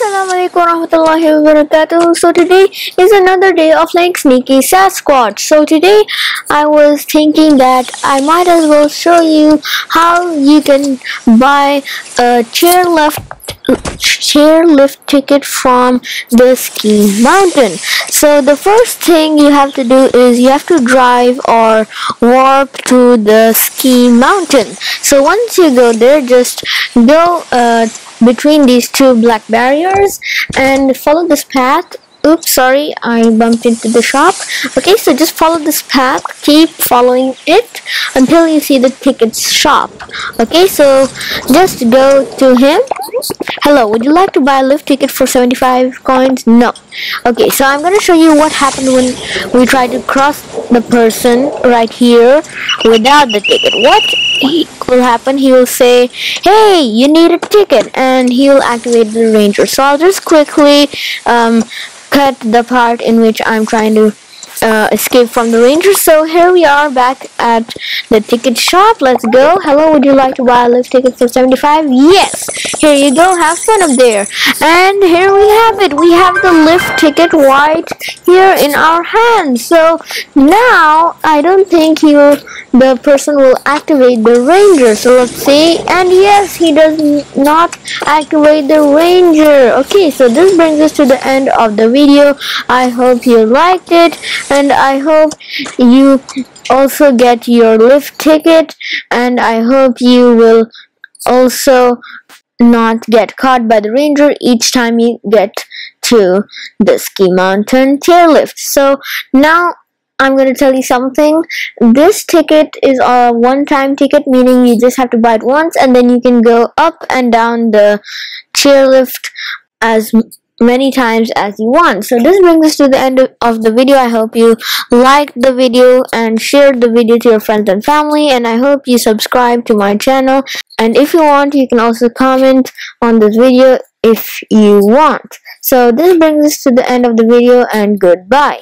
Assalamualaikum warahmatullahi wabarakatuh. So today is another day of like Sneaky Sasquatch. So today I was thinking that I might as well show you how you can buy a chairlift ticket from the ski mountain. So the first thing you have to do is you have to drive or warp to the ski mountain. So once you go there, just go between these two black barriers and follow this path. Oops, sorry, I bumped into the shop. Okay, so just follow this path, keep following it until you see the ticket shop. Okay, so just go to him. Hello, would you like to buy a lift ticket for 75 coins? No. Okay, so I'm going to show you what happened when we tried to cross the person right here without the ticket. What will happen, he will say, hey, you need a ticket, and he will activate the ranger. So I'll just quickly cut the part in which I'm trying to escape from the ranger. So here we are back at the ticket shop. Let's go. Hello, would you like to buy a lift ticket for 75? Yes, here you go, have fun up there. And here we have it, we have the lift ticket right here in our hands. So now I don't think the person will activate the ranger. So let's see, and yes, he does not activate the ranger. Okay, so this brings us to the end of the video. I hope you liked it, and I hope you also get your lift ticket, and I hope you will also not get caught by the ranger each time you get to the ski mountain chairlift. So now I'm going to tell you something. This ticket is a one-time ticket, meaning you just have to buy it once, and then you can go up and down the chairlift as many times as you want. So this brings us to the end of the video. I hope you liked the video and shared the video to your friends and family, and I hope you subscribe to my channel. And if you want, you can also comment on this video if you want. So this brings us to the end of the video, and goodbye.